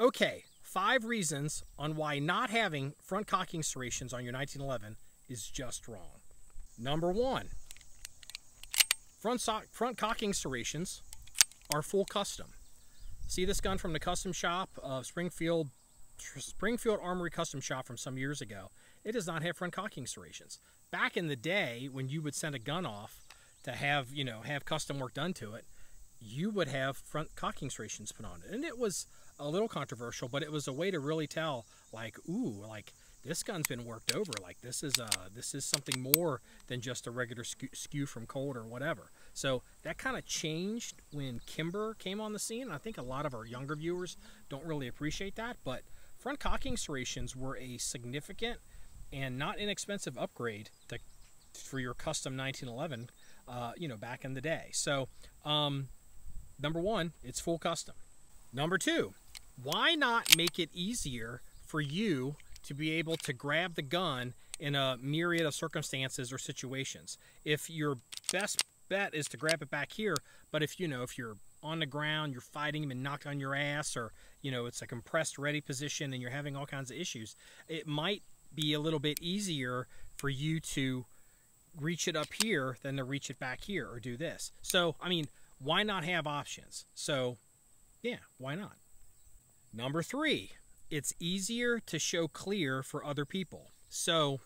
Okay, 5 reasons on why not having front cocking serrations on your 1911 is just wrong. Number 1, front cocking serrations are full custom. See this gun from the custom shop of Springfield Armory custom shop from some years ago. It does not have front cocking serrations. Back in the day, when you would send a gun off to have, you know, have custom work done to it, you would have front cocking serrations put on it. And it was a little controversial, but it was a way to really tell, like, ooh, like, this gun's been worked over. Like, this is something more than just a regular skew from Colt or whatever. So that kind of changed when Kimber came on the scene. And I think a lot of our younger viewers don't really appreciate that, but front cocking serrations were a significant and not inexpensive upgrade for your custom 1911, you know, back in the day. So, number 1, it's full custom. Number 2, why not make it easier for you to be able to grab the gun in a myriad of circumstances or situations? If your best bet is to grab it back here, but if, you know, if you're on the ground, you're fighting him and knocked on your ass, or, you know, it's a compressed ready position and you're having all kinds of issues, it might be a little bit easier for you to reach it up here than to reach it back here or do this. So, I mean, why not have options? So, yeah, why not? Number 3, it's easier to show clear for other people. So,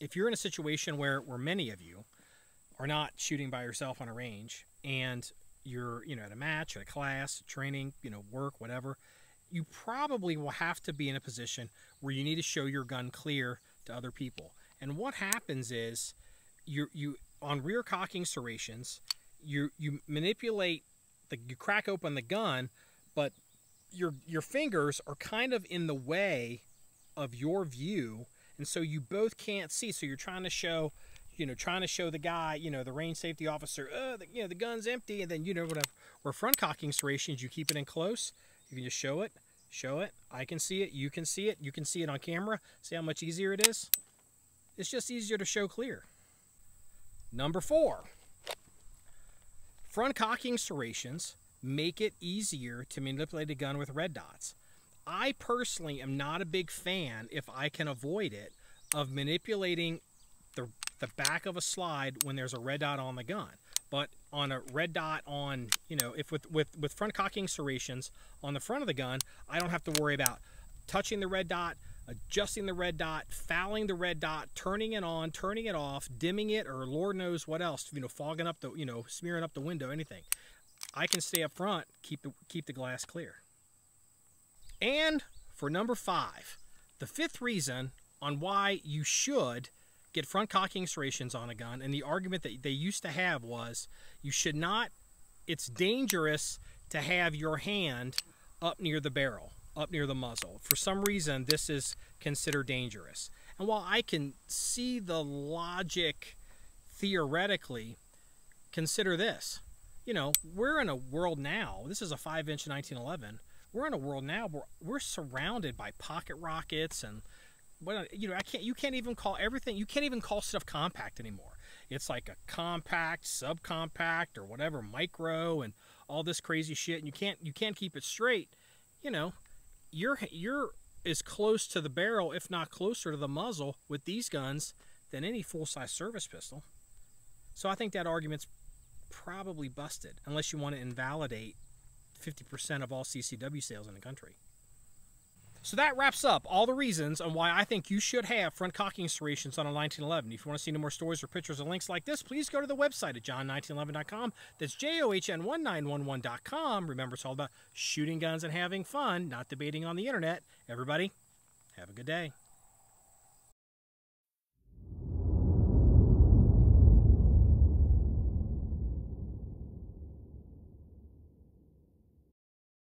if you're in a situation where many of you are not shooting by yourself on a range, and you're, you know, at a match, at a class, training, you know, work, whatever, you probably will have to be in a position where you need to show your gun clear to other people. And what happens is, you on rear cocking serrations, you manipulate, you crack open the gun, but your fingers are kind of in the way of your view, and so you both can't see. So you're trying to show, you know, the guy, you know, the range safety officer, you know, the gun's empty, and then, you know, whatever. Where front cocking serrations, you keep it in close. You can just show it. I can see it. You can see it. You can see it on camera. See how much easier it is? It's just easier to show clear. Number 4, front cocking serrations make it easier to manipulate a gun with red dots. I personally am not a big fan, if I can avoid it, of manipulating the back of a slide when there's a red dot on the gun. But on a red dot on, you know, if with front cocking serrations on the front of the gun, I don't have to worry about touching the red dot, adjusting the red dot, fouling the red dot, turning it on, turning it off, dimming it, or Lord knows what else, you know, fogging up the, you know, smearing up the window, anything. I can stay up front, keep the glass clear. And for number 5, the 5th reason on why you should get front cocking serrations on a gun, and the argument that they used to have was, you should not, it's dangerous to have your hand up near the barrel, up near the muzzle. For some reason, this is considered dangerous. And while I can see the logic theoretically, consider this. You know, we're in a world now, this is a 5-inch 1911, we're in a world now where we're surrounded by pocket rockets and, well, you know, you can't even call everything, you can't even call stuff compact anymore. It's like a compact, subcompact, or whatever, micro, and all this crazy shit, and you can't keep it straight. You know, you're as close to the barrel, if not closer to the muzzle, with these guns than any full-size service pistol. So I think that argument's probably busted, unless you want to invalidate 50% of all CCW sales in the country. So that wraps up all the reasons on why I think you should have front cocking serrations on a 1911. If you want to see any more stories or pictures or links like this, please go to the website at john1911.com. That's john1911.com. Remember, it's all about shooting guns and having fun, not debating on the internet. Everybody, have a good day.